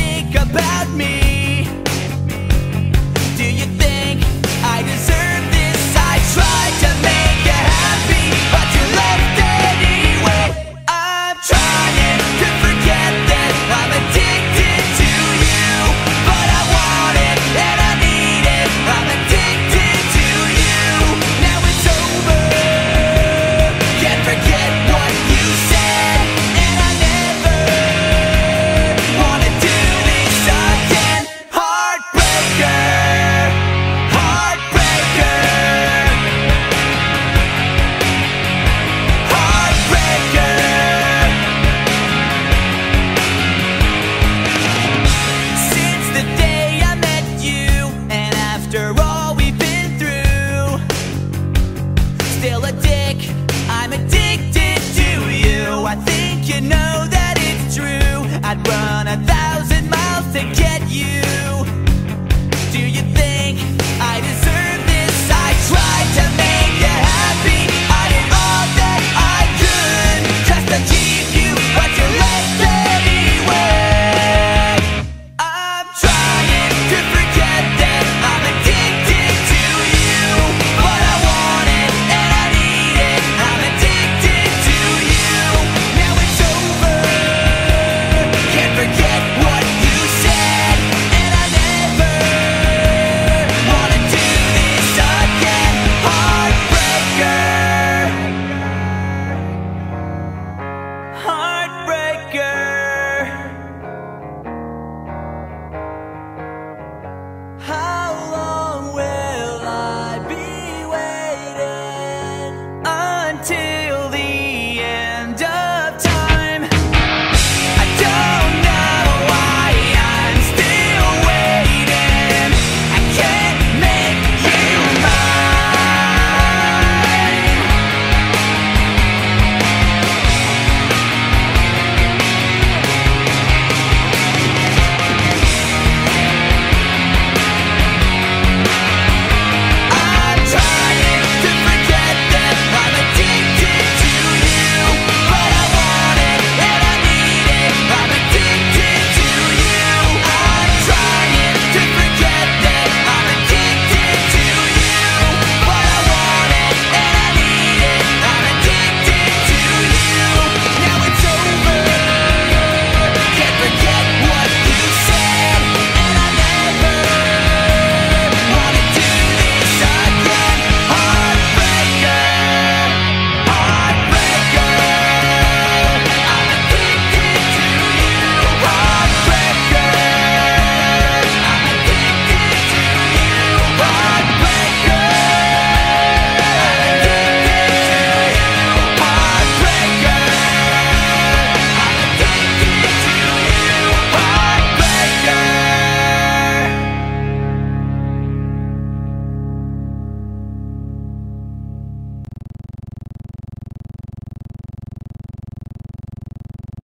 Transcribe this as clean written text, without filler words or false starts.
think about me? Do you think I deserve this? I tried to make you happy, but you left anyway. I'm trying to forget that I'm addicted to you, but I want it and I need it. I'm addicted to you. Now it's over. Can't forget what you said, and I never want to do this again. Heartbreaker, heartbreaker, heartbreaker. Since the day I met you, and after all we've been through, still a dick, I'm addicted to you. I think you know that it's true. I'd run 1,000 miles to get you.